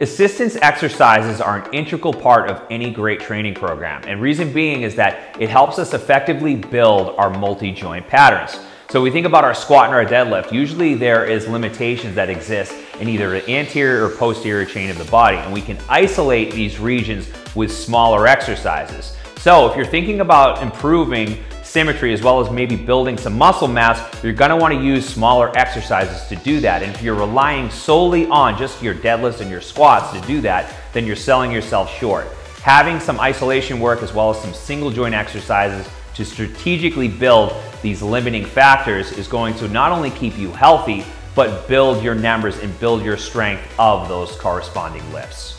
Assistance exercises are an integral part of any great training program, and reason being is that it helps us effectively build our multi-joint patterns. So we think about our squat and our deadlift. Usually there is limitations that exist in either the anterior or posterior chain of the body, and we can isolate these regions with smaller exercises. So if you're thinking about improving symmetry as well as maybe building some muscle mass, you're gonna wanna use smaller exercises to do that. And if you're relying solely on just your deadlifts and your squats to do that, then you're selling yourself short. Having some isolation work as well as some single joint exercises to strategically build these limiting factors is going to not only keep you healthy, but build your numbers and build your strength of those corresponding lifts.